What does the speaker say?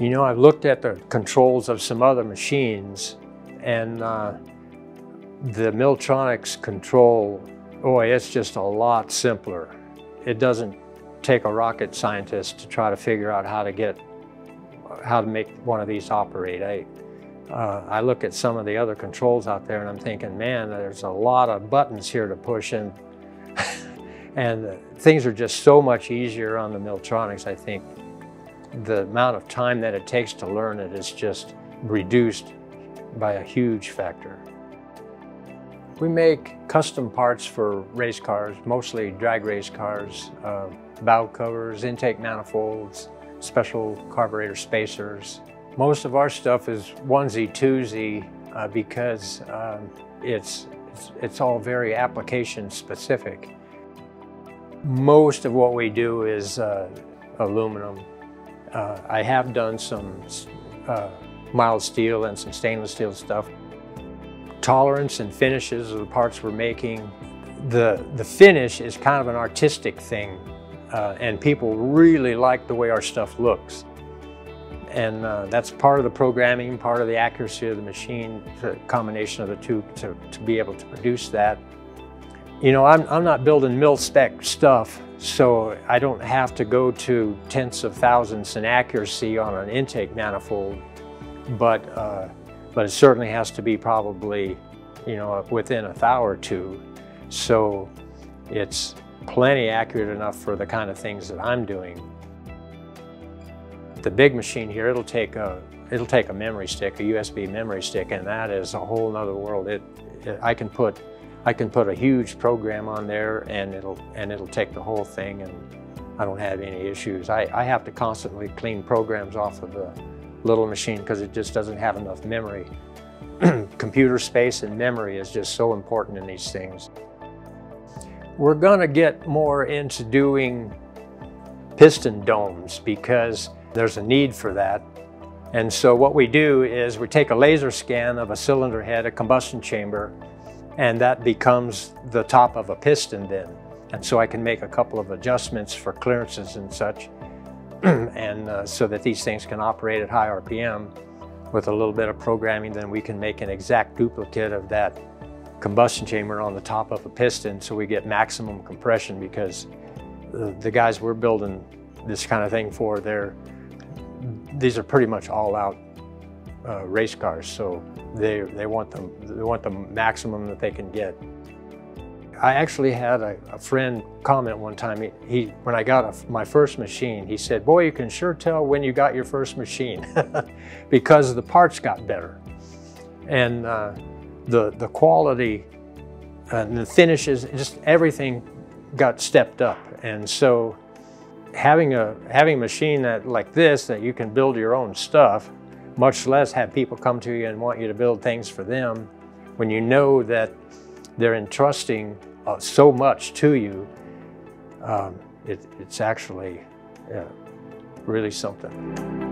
You know, I've looked at the controls of some other machines, and the Milltronics control, it's just a lot simpler. It doesn't take a rocket scientist to try to figure out how to make one of these operate. I look at some of the other controls out there and I'm thinking, man, there's a lot of buttons here to push in. And things are just so much easier on the Milltronics. I think the amount of time that it takes to learn it is just reduced by a huge factor. We make custom parts for race cars, mostly drag race cars, bow covers, intake manifolds, special carburetor spacers. Most of our stuff is onesie-twosie because it's all very application-specific. Most of what we do is aluminum. I have done some mild steel and some stainless steel stuff. Tolerance and finishes of the parts we're making. The finish is kind of an artistic thing, and people really like the way our stuff looks. And that's part of the programming, part of the accuracy of the machine, the combination of the two to be able to produce that. You know, I'm not building mil-spec stuff, so I don't have to go to tenths of thousands in accuracy on an intake manifold, but it certainly has to be probably, you know, within a thou or two. So it's plenty accurate enough for the kind of things that I'm doing. The big machine here, it'll take a memory stick, a USB memory stick, and that is a whole nother world. I can put a huge program on there, and it'll take the whole thing, and I don't have any issues. I have to constantly clean programs off of the little machine because it just doesn't have enough memory. Computer space and memory is just so important in these things. We're gonna get more into doing piston domes because there's a need for that. And so what we do is we take a laser scan of a cylinder head, a combustion chamber, and that becomes the top of a piston then. And so I can make a couple of adjustments for clearances and such, and so that these things can operate at high RPM. With a little bit of programming, then we can make an exact duplicate of that combustion chamber on the top of a piston, so we get maximum compression, because the guys we're building this kind of thing for, these are pretty much all-out race cars, so they want the maximum that they can get. I actually had a friend comment one time. When I got my first machine, he said, "Boy, you can sure tell when you got your first machine," because the parts got better, and the quality and the finishes, just everything got stepped up. And so having a machine like this that you can build your own stuff, much less have people come to you and want you to build things for them, when you know that they're entrusting so much to you, it's actually really something.